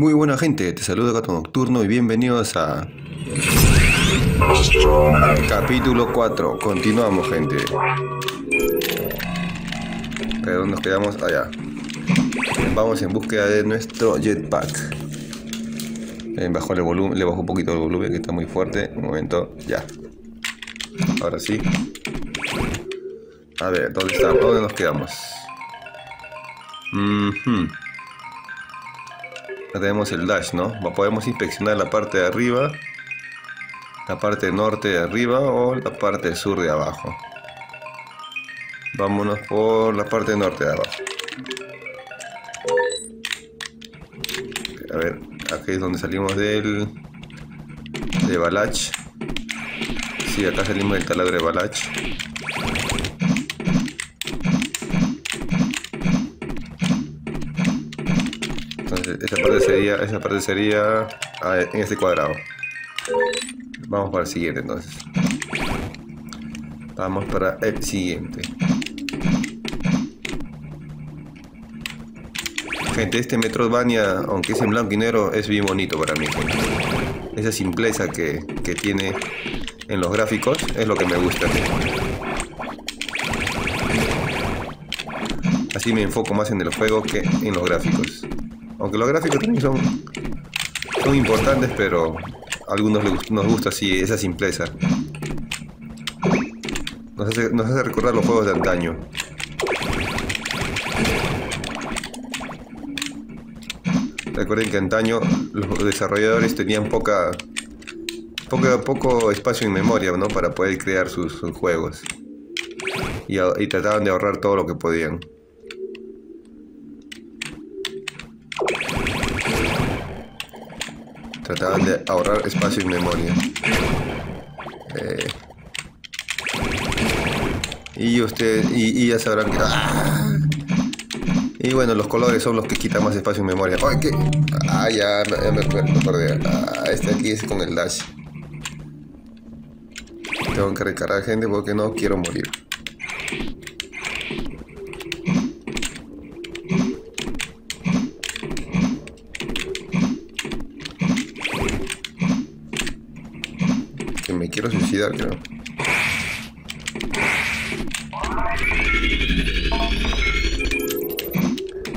Muy buena gente, te saluda Gato Nocturno y bienvenidos a... Astro. Capítulo 4, continuamos gente. Pero nos quedamos allá. Vamos en búsqueda de nuestro jetpack. Bajó el volumen, le bajó un poquito el volumen que está muy fuerte. Un momento, ya. Ahora sí. A ver, ¿dónde está? ¿Dónde nos quedamos? Ya tenemos el dash, ¿no? Podemos inspeccionar la parte de arriba, la parte norte de arriba o la parte sur de abajo. Vámonos por la parte norte de abajo. A ver, aquí es donde salimos de Balache. Sí, acá salimos del taladro de Balache. Esa parte sería en este cuadrado. Vamos para el siguiente entonces. Vamos para el siguiente. Gente, este Metroidvania, aunque es en blanco y negro, es bien bonito para mí. Gente. Esa simpleza que tiene en los gráficos es lo que me gusta. Así me enfoco más en el juego que en los gráficos. Aunque los gráficos también son importantes, pero a algunos nos gusta así, esa simpleza. Nos hace recordar los juegos de antaño. Recuerden que antaño los desarrolladores tenían poco espacio en memoria, ¿no? Para poder crear sus juegos. Y trataban de ahorrar todo lo que podían. Trataban de ahorrar espacio y memoria. Y ya sabrán que... ¡Ah! Y bueno, los colores son los que quitan más espacio y memoria. ¡Ay, qué! ¡Ah, ya me perdí! Ah, este aquí es con el dash. Tengo que recargar gente porque no quiero morir. Quiero suicidar, creo.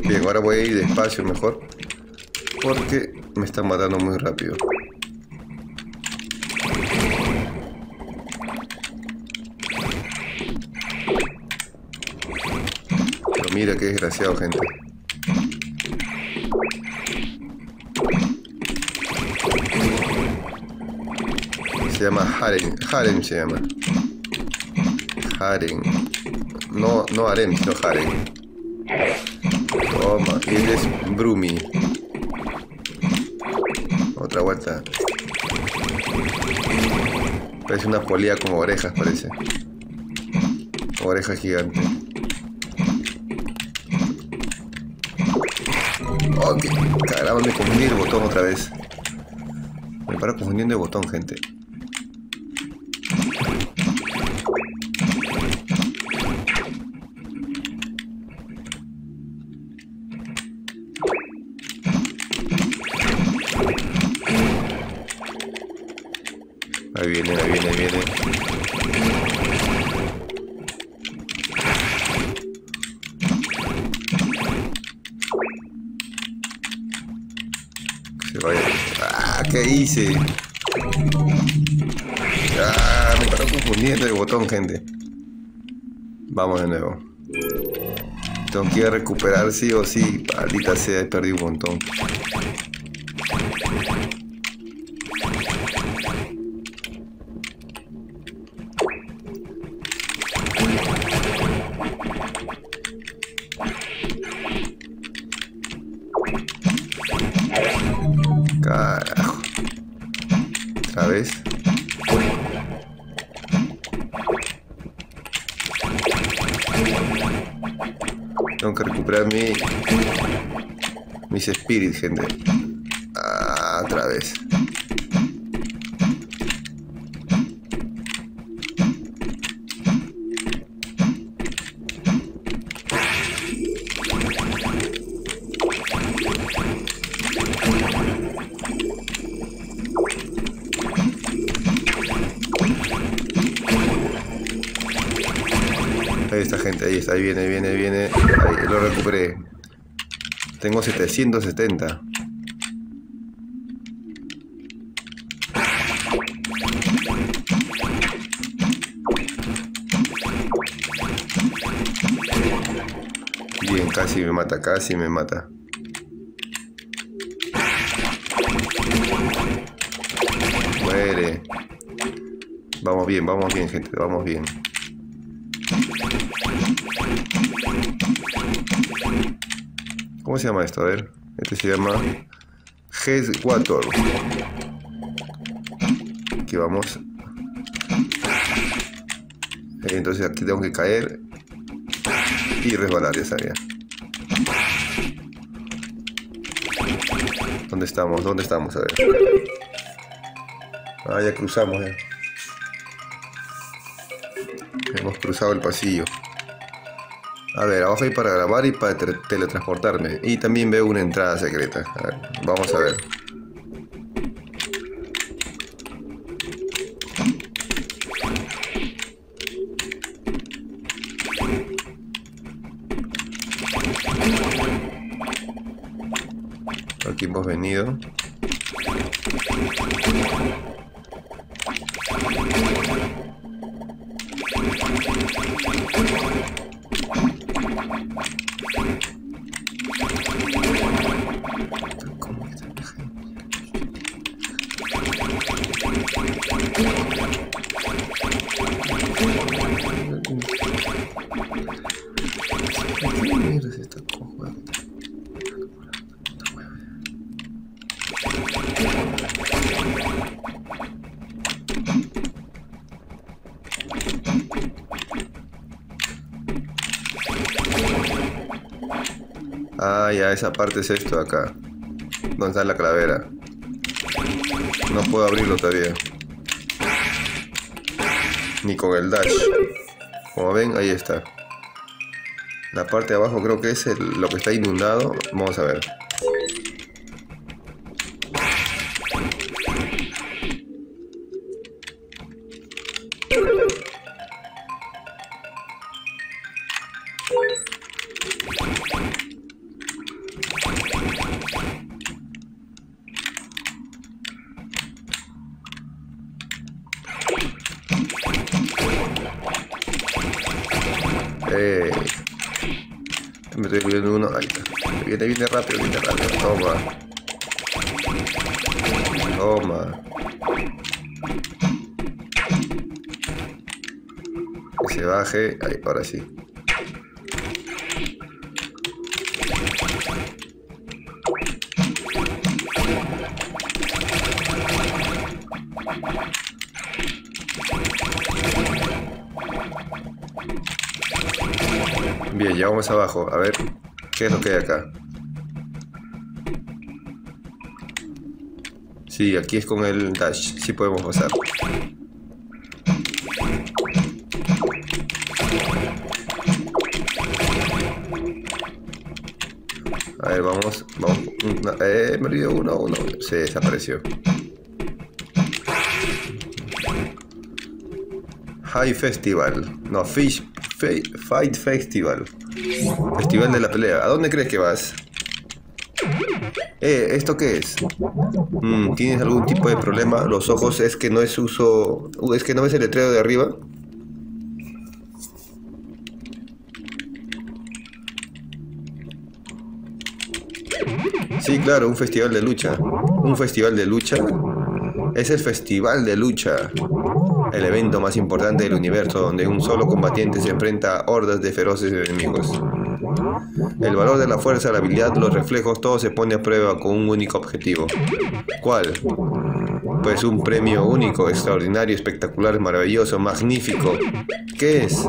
Bien, ahora voy a ir despacio mejor, porque me están matando muy rápido. Pero mira qué desgraciado, gente. Se llama Haren. Haren se llama. Haren. No Haren, sino Haren. Toma. Y él es Brumi. Otra vuelta. Parece una polilla como orejas, parece. Oreja gigante. Ok. Caramba, me confundí el botón otra vez. Me paro confundiendo el botón, gente. Ahí viene. Se vaya. ¡Ah! ¿Qué hice? ¡Ah! Me paró confundiendo el botón, gente. Vamos de nuevo. Tengo que recuperar sí o sí. Maldita sea, perdí un montón. Carajo. Otra vez. Tengo que recuperar mis espíritus, gente. Ah, otra vez. Ahí está, gente, ahí está, ahí viene, viene. Ahí lo recuperé. Tengo 770. Bien, casi me mata, Muere. Vamos bien, gente, vamos bien. ¿Cómo se llama esto? A ver, este se llama G14. Aquí vamos. Entonces aquí tengo que caer y resbalar esa área. ¿Dónde estamos? A ver. Ah, ya cruzamos, Hemos cruzado el pasillo. A ver, abajo hay para grabar y para teletransportarme. Y también veo una entrada secreta. A ver, vamos a ver. Aquí hemos venido. Ah, ya, esa parte es esto de acá. ¿Dónde está la calavera? No puedo abrirlo todavía. Ni con el dash. Como ven, ahí está. La parte de abajo creo que es lo que está inundado. Vamos a ver. Me estoy cubriendo uno, ahí está. Viene rápido, Toma. Que se baje. Ahí, ahora sí. Bien, ya vamos abajo, a ver qué es lo que hay acá. Sí, aquí es con el dash, sí podemos pasar. A ver, vamos. Me olvidé uno. Se desapareció. Fight Festival. No, Fight Festival. Festival de la pelea. ¿A dónde crees que vas? ¿Esto qué es? ¿Tienes algún tipo de problema? Los ojos, es que no es uso... ¿Es que no ves el letrero de arriba? Sí, claro, un festival de lucha. ¿Un festival de lucha? Es el festival de lucha. El evento más importante del universo, donde un solo combatiente se enfrenta a hordas de feroces enemigos. El valor de la fuerza, la habilidad, los reflejos, todo se pone a prueba con un único objetivo. ¿Cuál? Pues un premio único, extraordinario, espectacular, maravilloso, magnífico. ¿Qué es?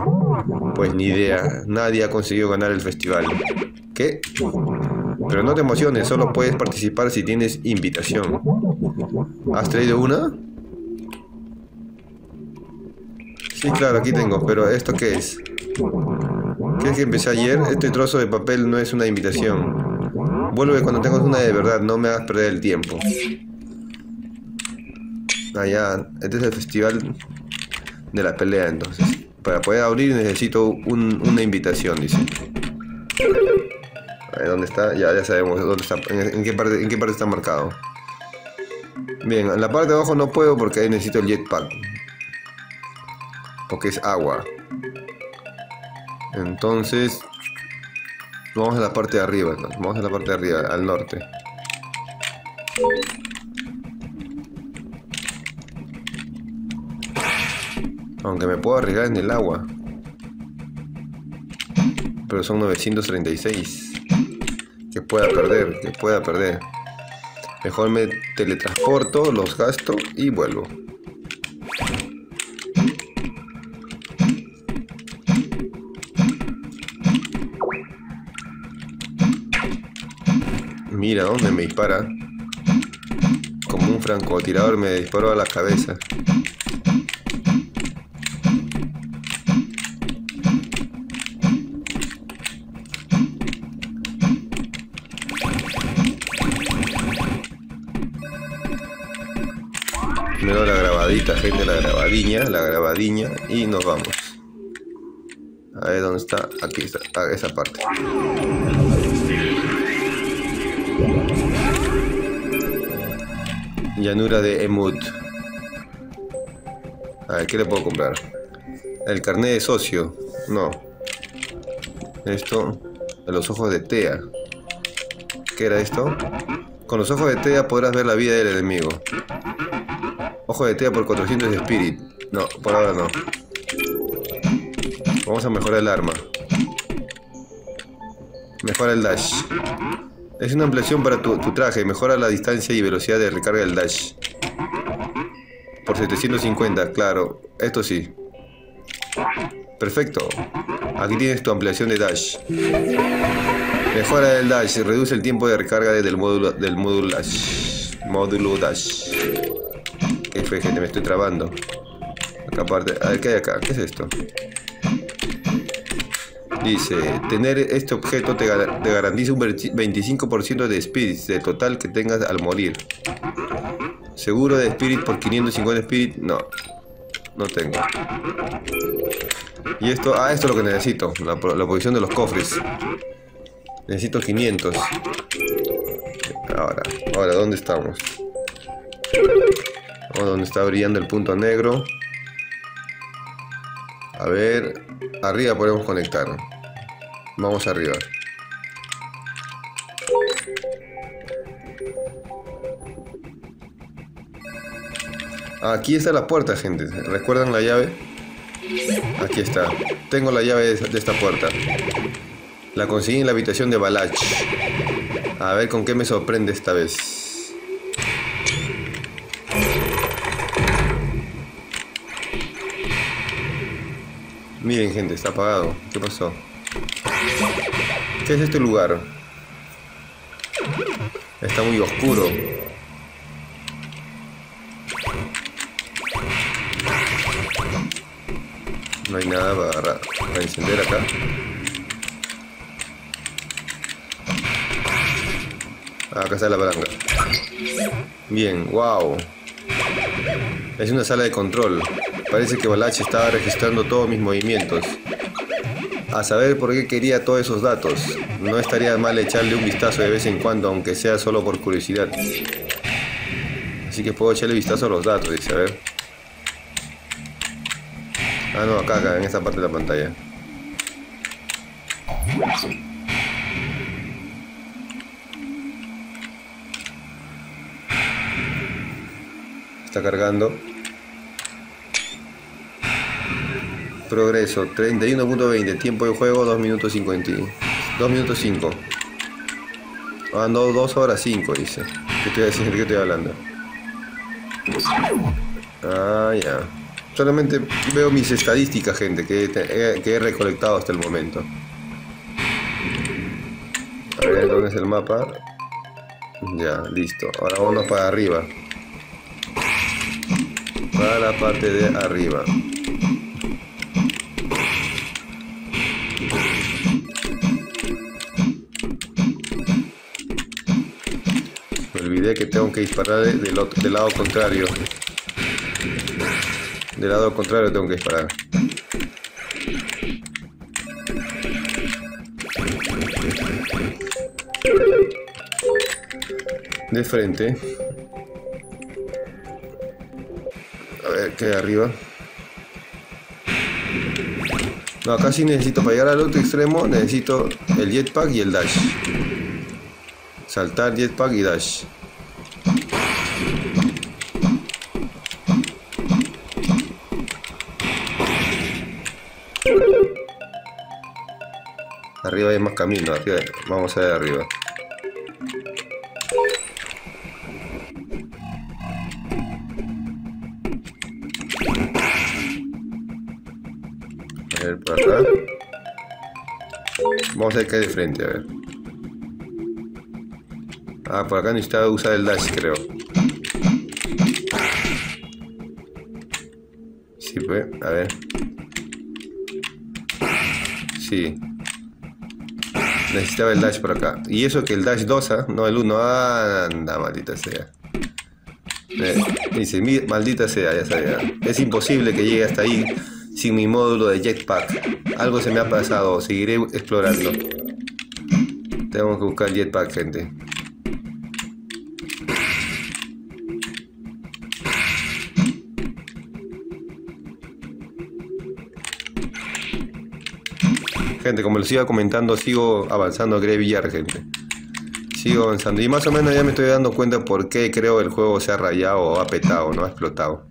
Pues ni idea, nadie ha conseguido ganar el festival. ¿Qué? Pero no te emociones, solo puedes participar si tienes invitación. ¿Has traído una? Sí, claro, aquí tengo, pero ¿esto qué es? ¿Crees que empecé ayer? Este trozo de papel no es una invitación. Vuelve cuando tengas una de verdad, no me hagas perder el tiempo. Ah, ya. Este es el festival de la pelea, entonces. Para poder abrir necesito una invitación, dice. A ver, ¿dónde está? Ya sabemos dónde está, en qué parte está marcado. Bien, en la parte de abajo no puedo porque ahí necesito el jetpack. Porque es agua. Entonces... vamos a la parte de arriba, ¿no? Vamos a la parte de arriba, al norte. Aunque me puedo arriesgar en el agua. Pero son 936. Que pueda perder. Mejor me teletransporto, los gasto y vuelvo. Mira dónde me dispara. Como un francotirador me disparó a la cabeza. Me doy la grabadita, gente, la grabadiña y nos vamos. A ver dónde está. Aquí está, a esa parte. Llanura de Emut. A ver, ¿qué le puedo comprar? El carnet de socio. No. Esto. Los ojos de TEA. ¿Qué era esto? Con los ojos de TEA podrás ver la vida del enemigo. Ojo de TEA por 400 de Spirit. No, por ahora no. Vamos a mejorar el arma. Mejora el dash. Es una ampliación para tu traje, mejora la distancia y velocidad de recarga del dash. Por 750, claro, esto sí. Perfecto. Aquí tienes tu ampliación de dash. Mejora el dash, reduce el tiempo de recarga del módulo dash. F, gente, me estoy trabando. Acá aparte, a ver qué hay acá, ¿qué es esto? Dice, tener este objeto te garantiza un 25% de spirits del total que tengas al morir. Seguro de spirit por 550 spirit, no tengo. Y esto, esto es lo que necesito, la posición de los cofres. Necesito 500. Ahora, ¿dónde estamos? ¿Dónde está brillando el punto negro? A ver, arriba podemos conectar. Vamos arriba. Aquí está la puerta, gente. ¿Recuerdan la llave? Aquí está. Tengo la llave de esta puerta. La conseguí en la habitación de Balache. A ver con qué me sorprende esta vez. Miren, gente, está apagado. ¿Qué pasó? ¿Qué es este lugar? Está muy oscuro. No hay nada para encender acá. Acá está la palanca. Bien, wow. Es una sala de control. Parece que Balache estaba registrando todos mis movimientos. A saber por qué quería todos esos datos. No estaría mal echarle un vistazo de vez en cuando, aunque sea solo por curiosidad. Así que puedo echarle vistazo a los datos, dice, a ver. No, acá, en esta parte de la pantalla. Está cargando. Progreso, 31.20, tiempo de juego, 2 minutos 51. 2 minutos 5. Ando 2 horas 5, dice. ¿Qué estoy hablando? Ya. Solamente veo mis estadísticas, gente, que he recolectado hasta el momento. A ver, ¿dónde es el mapa? Ya, listo. Ahora vamos para arriba. Para la parte de arriba. idea que tengo que disparar del lado contrario. Del lado contrario tengo que disparar. De frente. A ver, ¿qué hay arriba? No, acá sí necesito, para llegar al otro extremo, necesito el jetpack y el dash. Saltar, jetpack y dash. Arriba hay más camino, arriba, vamos a ver arriba. A ver, por acá. Vamos a ver qué hay de frente, a ver. Ah, por acá necesitaba usar el dash, creo. Sí, pues, a ver. Sí. Necesitaba el dash por acá. Y eso que el dash 2, no el 1. Anda, maldita sea. Dice, maldita sea, ya sabía. Es imposible que llegue hasta ahí sin mi módulo de jetpack. Algo se me ha pasado, seguiré explorando. Tengo que buscar jetpack, gente. Gente, como les iba comentando, sigo avanzando a Graveyard, gente. Sigo avanzando. Y más o menos ya me estoy dando cuenta por qué creo el juego se ha rayado o ha petado, no ha explotado.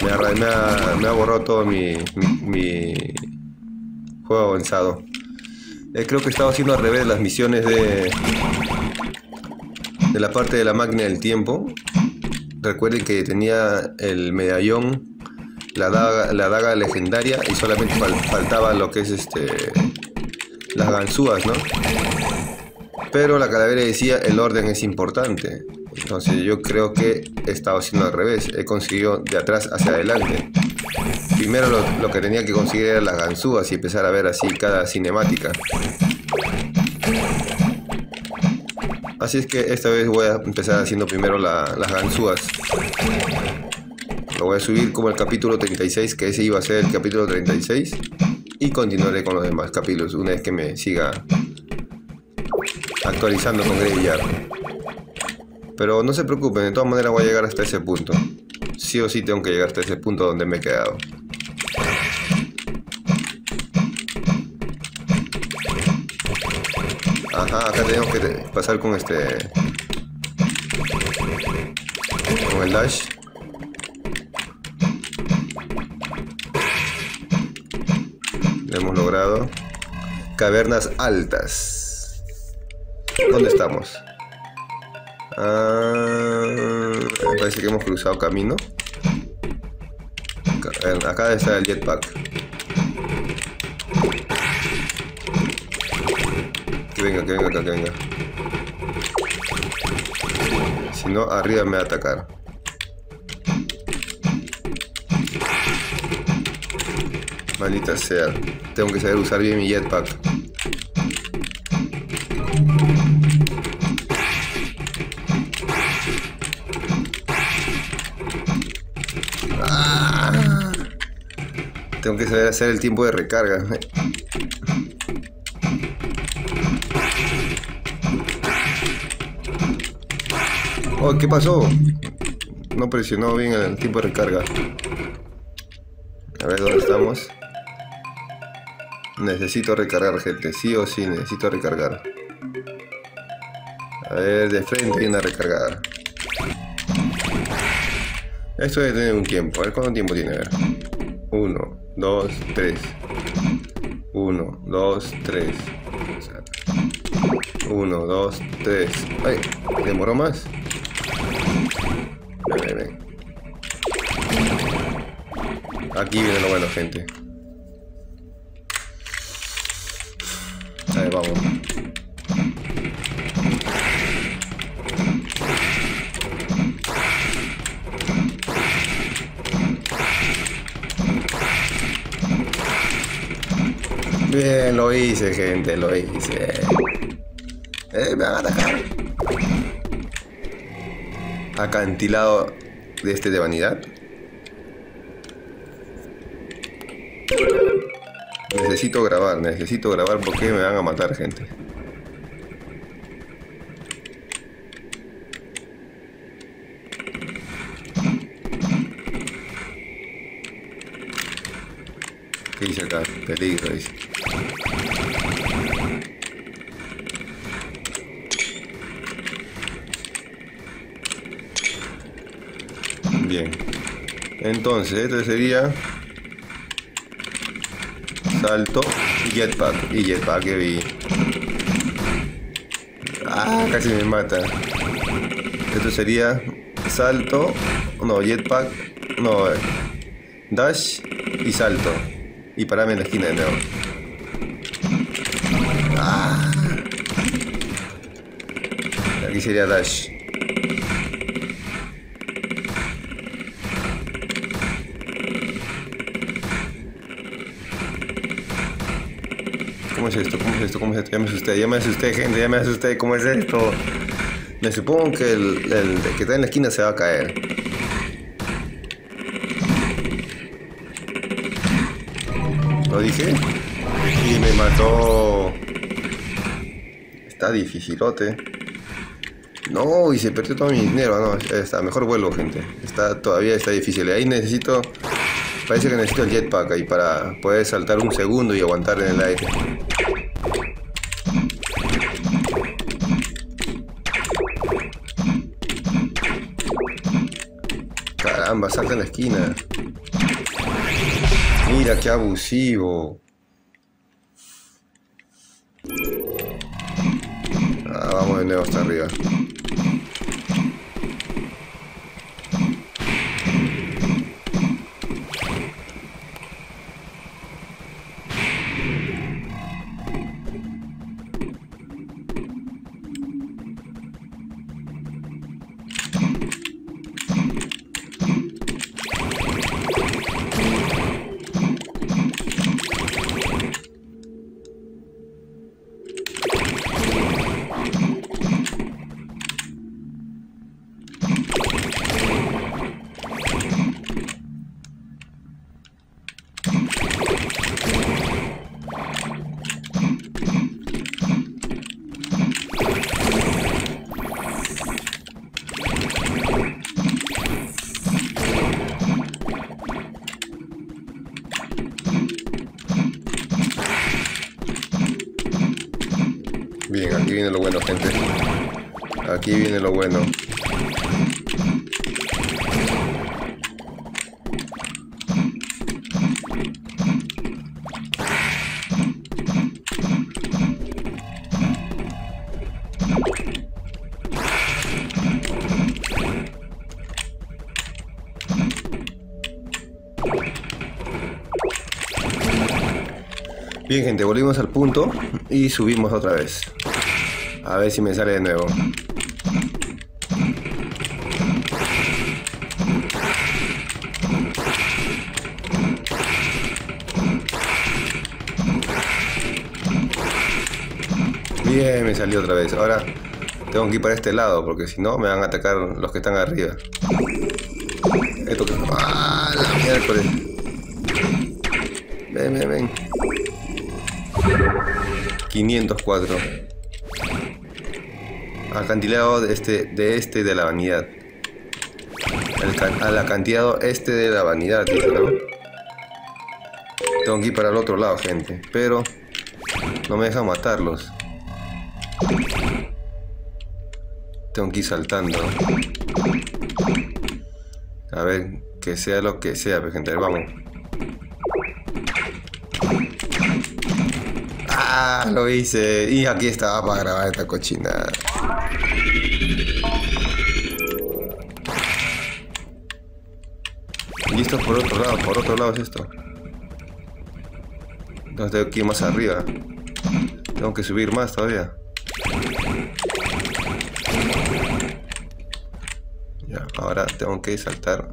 Me ha borrado todo mi juego avanzado. Creo que estaba haciendo al revés las misiones de la parte de la máquina del tiempo. Recuerden que tenía el medallón, la daga legendaria, y solamente faltaba lo que es las ganzúas, ¿no? Pero la calavera decía el orden es importante, entonces yo creo que he estado haciendo al revés, he conseguido de atrás hacia adelante. Primero lo que tenía que conseguir era las ganzúas y empezar a ver así cada cinemática. Así es que esta vez voy a empezar haciendo primero las ganzúas. Lo voy a subir como el capítulo 36, que ese iba a ser el capítulo 36. Y continuaré con los demás capítulos una vez que me siga actualizando con Graveyard. Pero no se preocupen, de todas maneras voy a llegar hasta ese punto. Sí o sí tengo que llegar hasta ese punto donde me he quedado. Ajá, acá tenemos que pasar con con el dash. Hemos logrado Cavernas Altas. ¿Dónde estamos? Parece que hemos cruzado camino. Acá está el jetpack. Que venga, que venga, que venga. Si no, arriba me va a atacar. Maldita sea, tengo que saber usar bien mi jetpack. ¡Ah! Tengo que saber hacer el tiempo de recarga. Oh, ¿qué pasó? No presionó bien el tiempo de recarga. A ver, ¿dónde estamos? Necesito recargar, gente, sí o sí, necesito recargar. A ver, de frente hay una recargada. Esto debe tener un tiempo, a ver cuánto tiempo tiene, a ver. 1, 2, 3. 1, 2, 3. 1, 2, 3. Ay, ¿demoró más? Ven, ven, ven. Aquí viene lo bueno, gente. A ver, vamos. Bien, lo hice, gente, lo hice. Me van a atacar. acantilado de de vanidad. Necesito grabar porque me van a matar, gente. ¿Qué dice acá? Peligro, dice. Bien. Entonces, esto sería... salto y jetpack. Y jetpack que vi. Ah, casi me mata. Esto sería salto. No, jetpack. No, dash y salto. Y parame en la esquina de nuevo. Ah. Aquí sería dash. ¿Cómo es esto? ¿Cómo es esto? ¿Cómo es esto? Ya me asusté, gente, ¿cómo es esto? Me supongo que el que está en la esquina se va a caer. ¿Lo dije? Y me mató. Está dificilote. No, y se perdió todo mi dinero. No, ya está, mejor vuelvo, gente. Todavía está difícil. Ahí necesito... parece que necesito el jetpack ahí para poder saltar un segundo y aguantar en el aire. Caramba, salta en la esquina. Mira qué abusivo. Ah, vamos de nuevo hasta arriba. Bien, gente, volvimos al punto y subimos otra vez. A ver si me sale de nuevo. Bien, me salió otra vez. Ahora tengo que ir para este lado porque si no me van a atacar los que están arriba. Esto que... ¡ah, la miércoles! Ven, ven, ven. 504. Acantilado de de la vanidad. Al acantilado de la vanidad, dice, ¿no? Tengo que ir para el otro lado, gente. Pero no me dejan matarlos. Tengo que ir saltando. A ver, que sea lo que sea, gente. Vamos. Ah, lo hice. Y aquí estaba para grabar esta cochinada. Y esto por otro lado, es esto. Entonces tengo que ir más arriba. Tengo que subir más todavía. Ya, ahora tengo que saltar.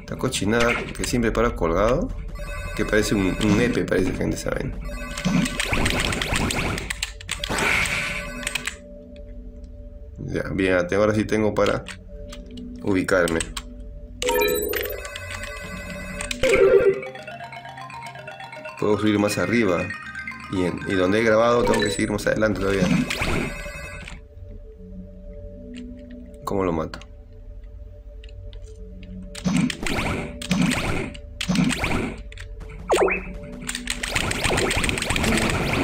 Esta cochinada que siempre para colgado. Que parece un nepe, parece, gente, ¿saben? Ya, bien, ahora sí tengo para ubicarme. Puedo subir más arriba. Bien, y donde he grabado tengo que seguir más adelante todavía. ¿Cómo lo mato?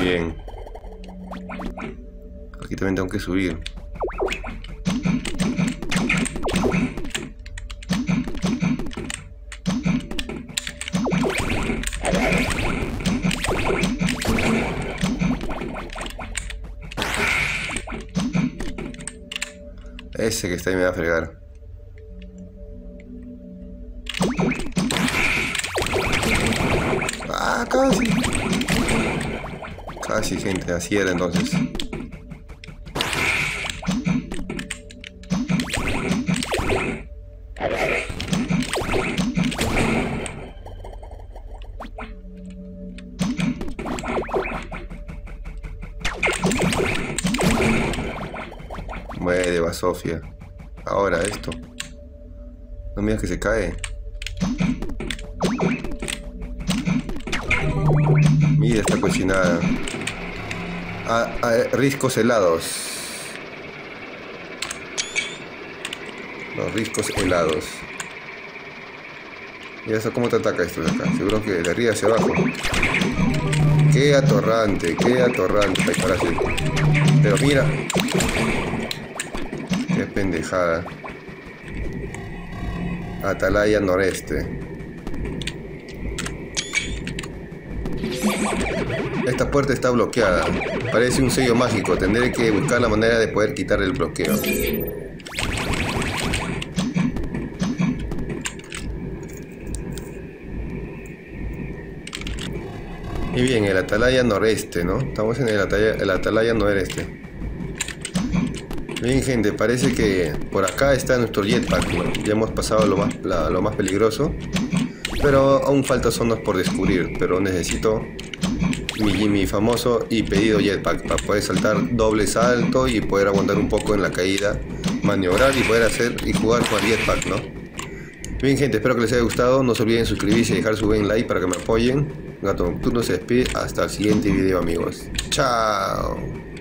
Bien. Aquí también tengo que subir. Ese que está ahí me va a fregar. Ah, casi. Casi, gente, así era entonces. Muere, Basofia. Ahora esto. No me digas que se cae. Mira esta cocinada. Riscos helados. Los riscos helados. ¿Y eso cómo te ataca esto de acá? Seguro que de arriba hacia abajo. ¡Qué atorrante! ¡Qué atorrante! Ahora sí. Pero mira. Qué pendejada. Atalaya noreste. Esta puerta está bloqueada. Parece un sello mágico. Tendré que buscar la manera de poder quitar el bloqueo. Y bien, el Atalaya noreste, ¿no? Estamos en el Atalaya noreste. Bien, gente, parece que por acá está nuestro jetpack, ¿no? Ya hemos pasado lo más peligroso, pero aún falta zonas por descubrir, pero necesito mi famoso y pedido jetpack para poder saltar doble salto y poder aguantar un poco en la caída, maniobrar y poder hacer y jugar con el jetpack, ¿no? Bien, gente, espero que les haya gustado, no se olviden suscribirse y dejar su buen like para que me apoyen. Gato Nocturno se despide, hasta el siguiente video, amigos. Chao.